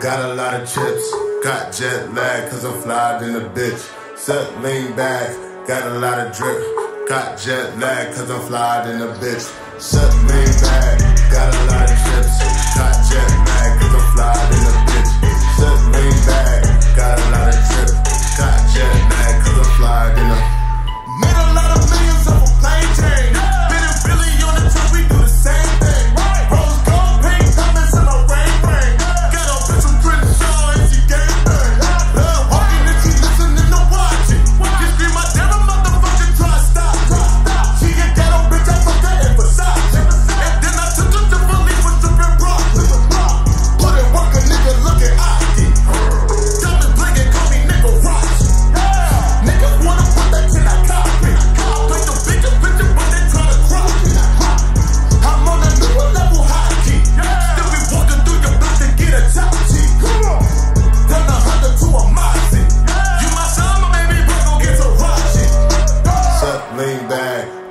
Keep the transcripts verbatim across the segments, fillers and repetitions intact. Got a lot of chips, got jet lag, cause I'm flyer than a bitch. Celine bags, got a lot of drip, got jet lag, cause I'm flyer than a bitch. Celine bags, got a lot of chips, got jet lag, cause I'm flyer than a bitch. Celine bags, got a lot of drip, got jet lag, cause I'm flyer than a. Made a lot of millions off a plane chain. Been a Billy on the trip, we do the same thing. Rose gold, pink diamonds, and a rain ring. Got a bitch from British Shaw, and she gang bang. Love walking and she listening to watching. Just be my damn motherfucking try stop. She a ghetto bitch, I fuck her in Versace. And then I took her to Belize with dripping broccoli. Put it work a nigga looking icy. Diamonds blinking, call me nigga Rock. Niggas wanna put that in that top.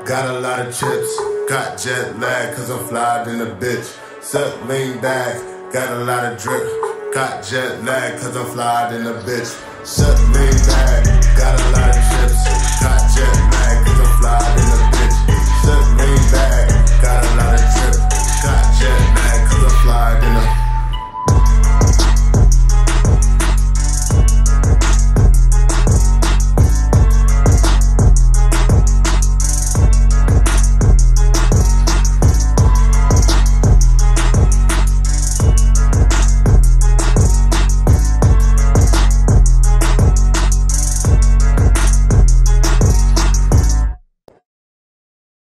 Got a lot of chips, got jet lag, cause I'm flyer than a bitch. Celine bags, got a lot of drip, got jet lag, cause I'm flyer than a bitch. Celine bags, got a lot of chips, got jet lag, cause I'm flyer than a bitch. Celine bags, got a lot of drip, got jet lag, cause I'm flyer than a bitch.